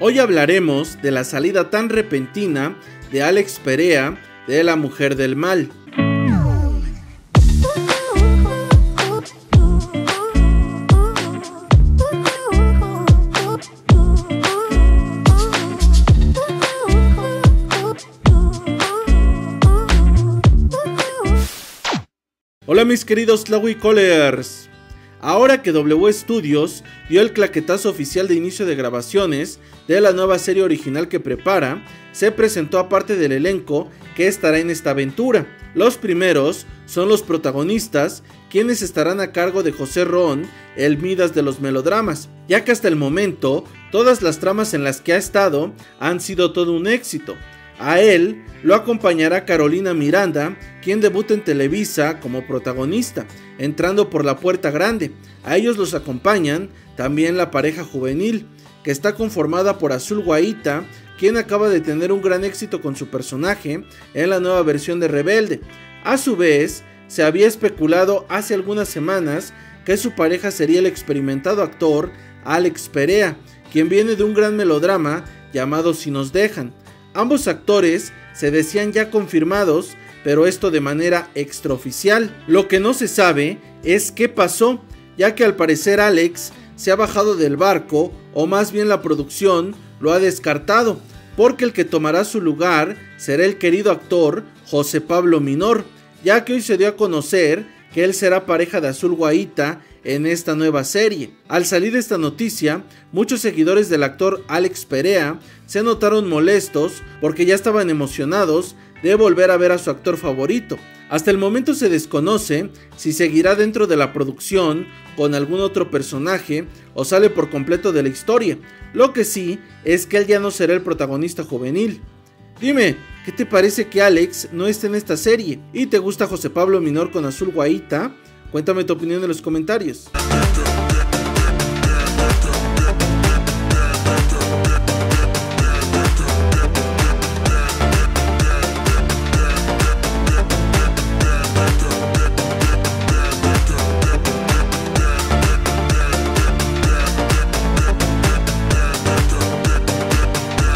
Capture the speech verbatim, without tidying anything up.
Hoy hablaremos de la salida tan repentina de Álex Perea de La Mujer del Mal. Hola mis queridos Tlahuicolers. Ahora que W Studios dio el claquetazo oficial de inicio de grabaciones de la nueva serie original que prepara, se presentó a parte del elenco que estará en esta aventura. Los primeros son los protagonistas, quienes estarán a cargo de José Ron, el Midas de los melodramas, ya que hasta el momento todas las tramas en las que ha estado han sido todo un éxito. A él lo acompañará Carolina Miranda, quien debuta en Televisa como protagonista, entrando por la puerta grande. A ellos los acompañan también la pareja juvenil, que está conformada por Azul Guaita, quien acaba de tener un gran éxito con su personaje en la nueva versión de Rebelde. A su vez, se había especulado hace algunas semanas que su pareja sería el experimentado actor Álex Perea, quien viene de un gran melodrama llamado Si nos dejan. Ambos actores se decían ya confirmados, pero esto de manera extraoficial. Lo que no se sabe es qué pasó, ya que al parecer Álex se ha bajado del barco, o más bien la producción lo ha descartado, porque el que tomará su lugar será el querido actor José Pablo Minor, ya que hoy se dio a conocer que él será pareja de Azul Guaita en esta nueva serie. Al salir esta noticia, muchos seguidores del actor Álex Perea se notaron molestos porque ya estaban emocionados de volver a ver a su actor favorito. Hasta el momento se desconoce si seguirá dentro de la producción con algún otro personaje o sale por completo de la historia. Lo que sí es que él ya no será el protagonista juvenil. Dime, ¿qué te parece que Álex no esté en esta serie? ¿Y te gusta José Pablo Minor con Azul Guaita? Cuéntame tu opinión en los comentarios.